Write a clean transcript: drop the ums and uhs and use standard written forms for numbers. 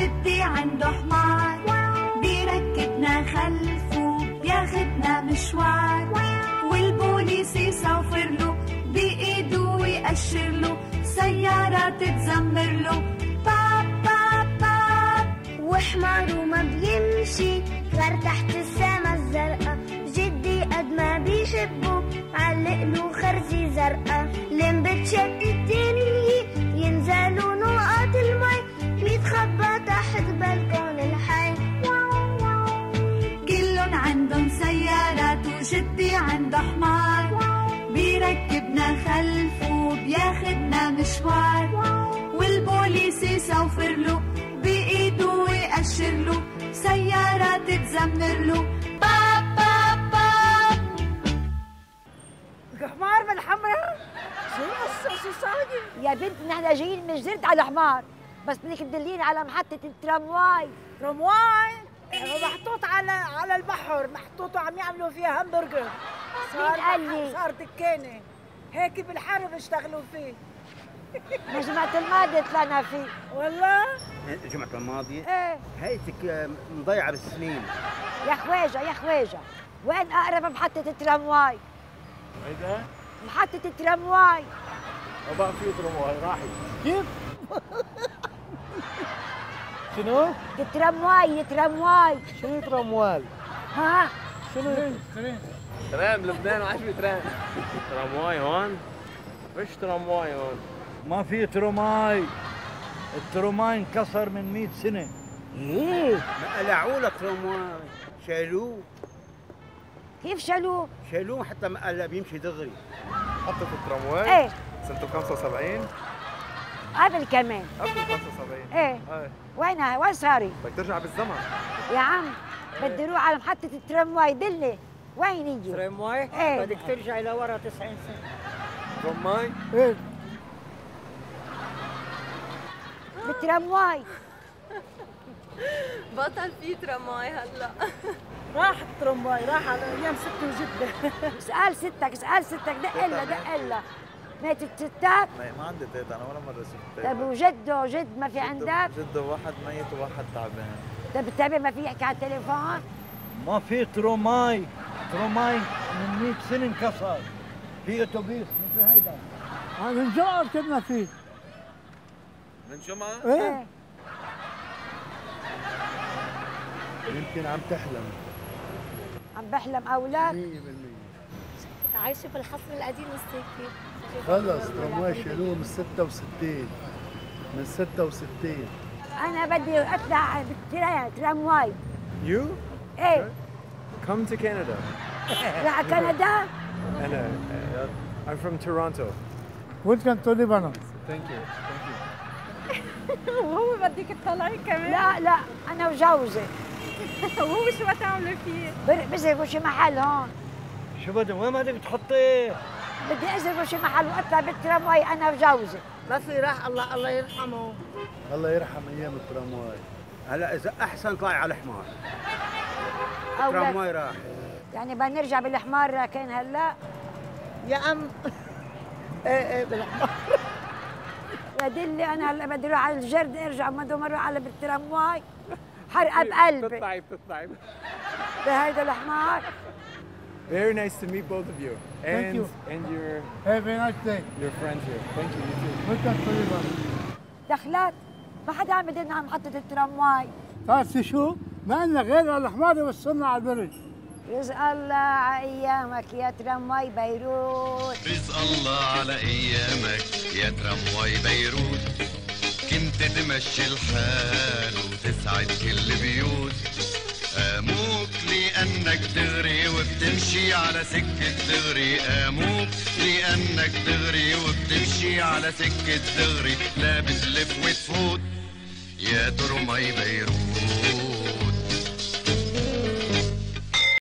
جدي عنده حمار بيركبنا خلفه بياخدنا مشوار، والبوليس يصوفر له بإيده ويأشر له، سيارة تتزمر له باب باب باب، وحماره ما بيمشي غير تحت السما الزرقاء، جدي قد ما بيشبه علق له خرزي زرقاء، لين بتشد الدنيا ينزلوا نقط المي بيتخبى تحت بالكون الحي. كلن عندن سيارات وجدي عنده حمار بيركبنا خلفه بياخدنا مشوار، والبوليس يصوفر له بإيده ويأشر له، سيارة تتزمر له باب باب باب. حمار بالحمرا؟ شو صاير؟ يا بنت نحن جايين من جزيرة على حمار، بس بدك تدلين على محطة الترامواي. ترامواي؟ محطوط على البحر، محطوط وعم يعملوا فيها همبرجر. مين قال لي؟ صار دكانة هيك بالحرب اشتغلوا فيه. الجمعة الماضية طلعنا فيه. والله؟ الجمعة الماضية؟ ايه هيك مضيعة بالسنين. يا خواجة يا خواجة، وين أقرب محطة الترامواي؟ هيدا؟ محطة الترامواي. ما بقى في ترامواي راحت. كيف؟ شنو؟ الترامواي ترامواي. شنو تراموال؟ ها؟ شنو؟ ترين ترام لبنان وعشرة ترام. ترامواي هون؟ فيش ترامواي هون. ما في تراماي. التراماي انكسر من 100 سنة. ايه؟ قلعوا لك ترامواي، شالوه. كيف شالوه؟ شالوه حتى ما قلع بيمشي دغري. حطوا الترامواي؟ ايه سنة 75 قبل كمان قبل 75 ايه وينها؟ وين صاري؟ بدك ترجع بالزمن يا عم. بدي اروح على محطة الترامواي، دلي وين هي؟ ترامواي؟ ايه بدك ترجعي لورا 90 سنة. ترامواي؟ ايه بالترامواي. بطل في ترامواي هلا. راح الترامواي، راح على ايام ستي وجدة. اسأل ستك اسأل ستك، دق لها دق لها. ماتت ستك؟ لا ما عندي تيت، انا ولا مرة شفت تيت. طيب وجده جد ما في عندك؟ جده واحد ميت وواحد تعبان. طيب التعبان ما في يحكي على التليفون؟ ما في تراماي، تراماي من 100 سنة انكسر. في اتوبيس مثل هيدا. من جمعة ركبنا فيه. من جمعة؟ ايه يمكن عم تحلم. عم بحلم اولاد؟ 100% عايشة في الحصر القديم السيكي. خلص ترامواي شالوه من 66، من 66. أنا بدي أطلع بالترامواي. يو؟ إيه. Come to Canada. راح على كندا؟ أنا I'm from Toronto. Welcome to Lebanon. Thank you. Thank you. وهو بدك تطلعي كمان؟ لا لا أنا وجوزي. وهو شو بتعملوا فيه؟ بزرقوا شي محل هون. شو بدك؟ وين بدك تحطيه؟ بدي ازرب شي محل واطلع بالترامواي انا وجوزي. ما في راح. الله الله يرحمه. الله يرحم ايام الترامواي. هلا اذا احسن طلعي على الحمار. الترامواي راح. يعني بدنا نرجع بالحمار راكين هلا؟ يا ام ايه ايه بالحمار. يا دلي انا هلا بدي اروح على الجرد ارجع، ما بدي اروح على بالترامواي. حرقه بقلبي. بتطلعي بتطلعي بهيدا الحمار. Very nice to meet both of you. Thank you. And your. Have a nice day. Your friend here. Thank you. You too. Welcome to Lebanon. دخلت ما حدا عم يدلنا على محطة الترامواي. بتعرفي شو؟ ما عندنا غير على الحمار وصلنا على البرج. رزق الله على ايامك يا ترامواي بيروت. رزق الله على ايامك يا ترامواي بيروت. كنت تمشي الحال وتسعد كل بيوت. آموك لأنك دغري وبتمشي على سكة دغري، آموك لأنك دغري وبتمشي على سكة دغري، لا بتلف وتفوت يا ترامواي بيروت.